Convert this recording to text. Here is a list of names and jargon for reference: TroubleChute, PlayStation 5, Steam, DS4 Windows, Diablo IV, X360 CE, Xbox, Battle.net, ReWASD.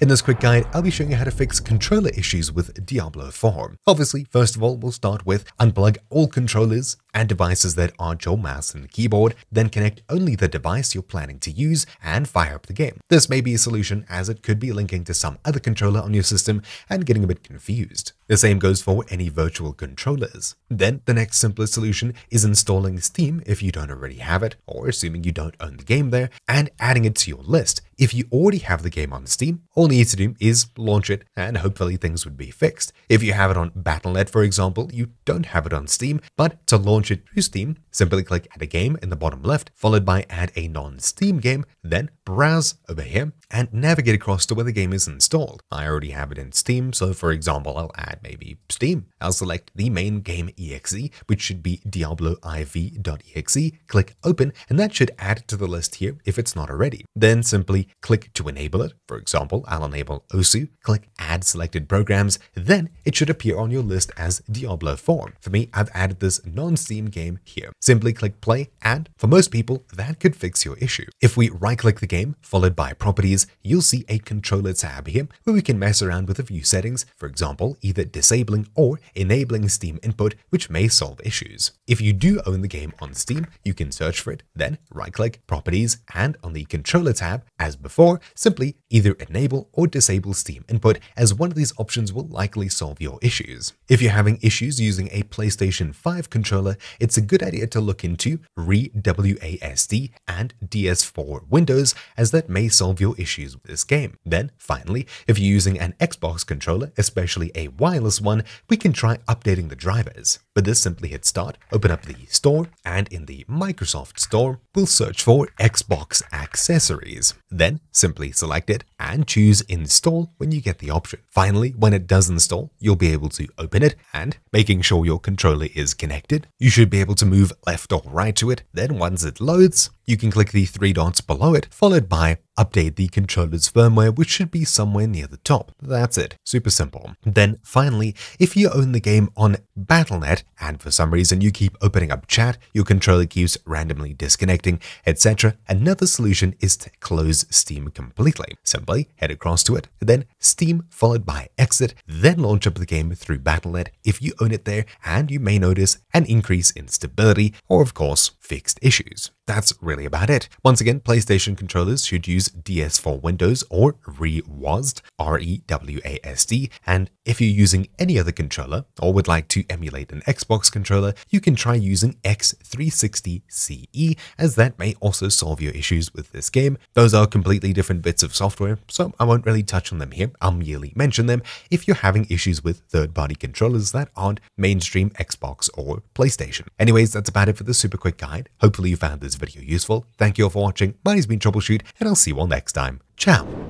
In this quick guide, I'll be showing you how to fix controller issues with Diablo 4. Obviously, first of all, we'll start with unplug all controllers and devices that aren't your mouse and keyboard, then connect only the device you're planning to use and fire up the game. This may be a solution as it could be linking to some other controller on your system and getting a bit confused. The same goes for any virtual controllers. Then the next simplest solution is installing Steam if you don't already have it, or assuming you don't own the game there, and adding it to your list. If you already have the game on Steam, all you need to do is launch it and hopefully things would be fixed. If you have it on Battle.net, for example, you don't have it on Steam, but to launch it to Steam, simply click Add a Game in the bottom left, followed by Add a Non-Steam Game, then Browse over here and navigate across to where the game is installed. I already have it in Steam, so for example, I'll add maybe Steam. I'll select the main game .exe, which should be Diablo IV.exe, click Open, and that should add it to the list here if it's not already. Then simply click to enable it. For example, I'll enable OSU, click Add Selected Programs, then it should appear on your list as Diablo 4. For me, I've added this non-Steam game here. Simply click Play, and for most people, that could fix your issue. If we right-click the game, followed by Properties, you'll see a Controller tab here where we can mess around with a few settings, for example, either disabling or enabling Steam input, which may solve issues. If you do own the game on Steam, you can search for it, then right-click Properties, and on the Controller tab, as before, simply either enable or disable Steam input, as one of these options will likely solve your issues. If you're having issues using a PlayStation 5 controller, it's a good idea to look into ReWASD and DS4 Windows, as that may solve your issues with this game. Then finally, if you're using an Xbox controller, especially a wireless one, we can try updating the drivers. For this, simply hit Start, open up the store, and in the Microsoft Store, we'll search for Xbox accessories. Then simply select it and choose Install when you get the option. Finally, when it does install, you'll be able to open it, and making sure your controller is connected, you should be able to move left or right to it. Then once it loads, you can click the three dots below it, followed by Update the controller's firmware, which should be somewhere near the top. That's it. Super simple. Then finally, if you own the game on Battle.net and for some reason you keep opening up chat, your controller keeps randomly disconnecting, etc., another solution is to close Steam completely. Simply head across to it, then Steam followed by Exit, then launch up the game through Battle.net if you own it there, and you may notice an increase in stability or, of course, fixed issues. That's really about it. Once again, PlayStation controllers should use DS4 Windows or ReWASD, R-E-W-A-S-D, and if you're using any other controller or would like to emulate an Xbox controller, you can try using X360 CE, as that may also solve your issues with this game. Those are completely different bits of software, so I won't really touch on them here. I'll merely mention them if you're having issues with third-party controllers that aren't mainstream Xbox or PlayStation. Anyways, that's about it for this super quick guide. Hopefully you found this video useful. Thank you all for watching. My name's been TroubleChute, and I'll see you all next time. Ciao!